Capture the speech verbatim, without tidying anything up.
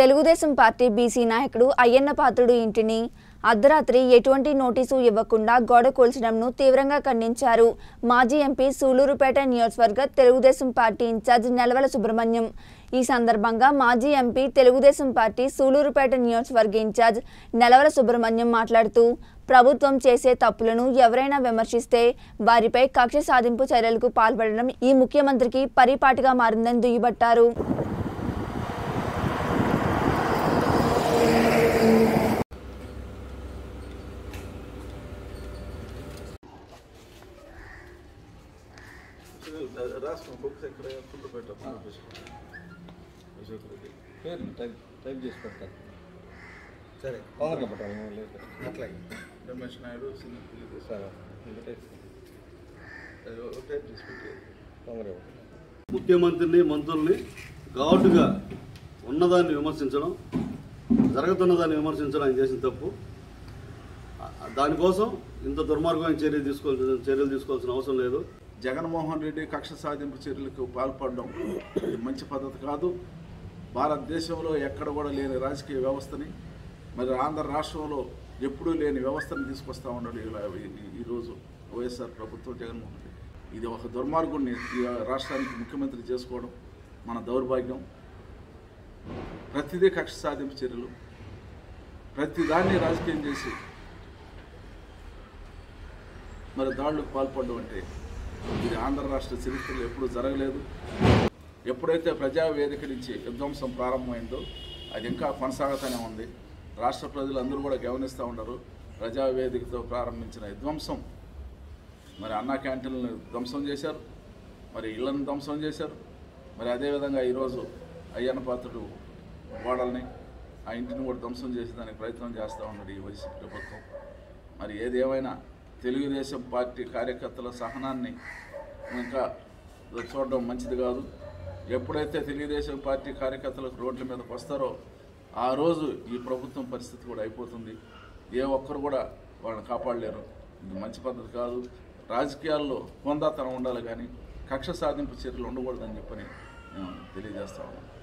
Telugu Desam party BC నాయకుడు అయ్యన్నపాత్రుడు ఇంటిని అర్ధరాత్రి ఎటువంటి నోటీసు ఇవ్వకుండా గోడ కూల్చడంను తీవ్రంగా ఖండించారు మాజీ ఎంపీ సూలూరుపేట నియోజకవర్గ తెలుగుదేశం పార్టీ ఇన్ఛార్జ్ నెలవల సుబ్రహ్మణ్యం। ఈ సందర్భంగా మాజీ ఎంపీ తెలుగుదేశం పార్టీ సూలూరుపేట నియోజకవర్గ ఇన్ఛార్జ్ నెలవల సుబ్రహ్మణ్యం మాట్లాడుతూ ప్రభుత్వం చేసే తప్పులను ఎవరైనా విమర్శిస్తే వారిపై కక్ష సాధింపు చర్యలకు పాల్పడడం ఈ ముఖ్యమంత్రికి పరిపాటిగా మారిందని దుయ్యబట్టారు। रास्ता बुक से खड़े हैं खुद बैठा हूँ ऐसे करके फिर टाइप टाइप जिस पर टाइप चले कौन क्या पता है मुझे मतलब ये मशीन है रोज़ सिंह पुलिस सारा टाइप टाइप जिस पर कौन क्या मुख्यमंत्री ने मंत्री ने गाँव का उन्नदा नियमन सिंचना जरूरत उन्नदा नियमन सिंचना इंजेक्शन तब को दान कोसों इन तो दरमार्गों में चेरिल दिस्कोल चेरिल दिस्कोल सुनाओसों ले दो జగన్మోహన్ రెడ్డి కక్ష సాధింపు చర్యలకు పాల్పడడం మంచి పద్ధతి కాదు। భారతదేశంలో ఎక్కడ కూడా లేని రాజకీయ వ్యవస్థని మరి ఆంధ్ర రాష్ట్రంలో ఎప్పుడూ లేని వ్యవస్థను తీసుకొస్తా ఉన్నాడు ఈరోజు వైఎస్ఆర్ ప్రభుత్వం జగన్మోహన్ రెడ్డి। ఇది ఒక దుర్మార్గుడిని రాష్ట్రానికి ముఖ్యమంత్రి చేసుకోవడం మన దౌర్భాగ్యం। ప్రతిదీ కక్ష సాధింపు చర్యలు, ప్రతిదాన్ని రాజకీయం చేసి మరి దాడులకు పాల్పడడం అంటే ఇది ఆంధ్ర రాష్ట్ర చరిత్రలో ఎప్పుడూ జరగలేదు। ఎప్పుడైతే ప్రజావేదిక నుంచి విధ్వంసం ప్రారంభమైందో అది ఇంకా కొనసాగుతూనే ఉంది। రాష్ట్ర ప్రజలందరూ కూడా గమనిస్తూ ఉన్నారు ప్రజావేదికతో ప్రారంభించిన విధ్వంసం మరి అన్నా క్యాంటీన్లను ధ్వంసం చేశారు, మరి ఇళ్లను ధ్వంసం చేశారు, మరి అదేవిధంగా ఈరోజు అయ్యన్నపాత్రుడు ఓడల్ని ఆ ఇంటిని కూడా ధ్వంసం చేసేదానికి ప్రయత్నం చేస్తూ ఉన్నారు ఈ వైసీపీ ప్రభుత్వం। మరి ఏది ఏమైనా తెలుగుదేశం పార్టీ కార్యకర్తల సహనాన్ని ఇంకా చూడడం మంచిది కాదు। ఎప్పుడైతే తెలుగుదేశం పార్టీ కార్యకర్తలకు రోడ్ల మీదకి వస్తారో ఆ రోజు ఈ ప్రభుత్వం పరిస్థితి కూడా అయిపోతుంది। ఏ ఒక్కరు కూడా వాళ్ళని కాపాడలేరు, మంచి పద్ధతి కాదు। రాజకీయాల్లో పొందాతనం ఉండాలి కానీ కక్ష సాధింపు చర్యలు ఉండకూడదని చెప్పని నేను తెలియజేస్తా ఉన్నాను।